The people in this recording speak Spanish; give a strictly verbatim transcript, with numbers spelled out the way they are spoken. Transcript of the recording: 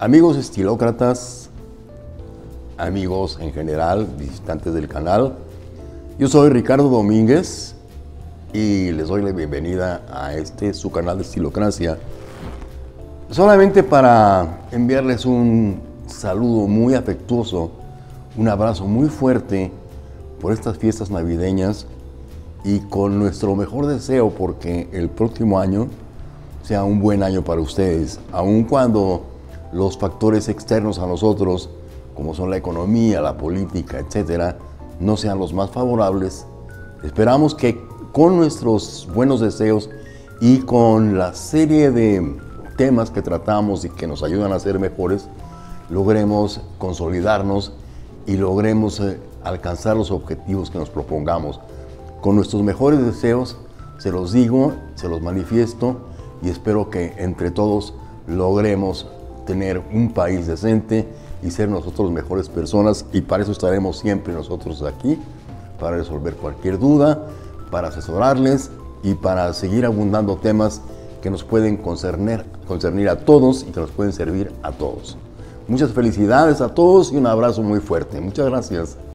Amigos estilócratas, amigos en general, visitantes del canal, yo soy Ricardo Domínguez y les doy la bienvenida a este, su canal de Estilocracia, solamente para enviarles un saludo muy afectuoso, un abrazo muy fuerte por estas fiestas navideñas y con nuestro mejor deseo porque el próximo año sea un buen año para ustedes, aun cuando los factores externos a nosotros, como son la economía, la política, etcétera, no sean los más favorables. Esperamos que con nuestros buenos deseos y con la serie de temas que tratamos y que nos ayudan a ser mejores, logremos consolidarnos y logremos eh, alcanzar los objetivos que nos propongamos. Con nuestros mejores deseos, se los digo, se los manifiesto y espero que entre todos logremos tener un país decente y ser nosotros mejores personas, y para eso estaremos siempre nosotros aquí, para resolver cualquier duda, para asesorarles y para seguir abundando temas que nos pueden concernir, concernir a todos y que nos pueden servir a todos. Muchas felicidades a todos y un abrazo muy fuerte. Muchas gracias.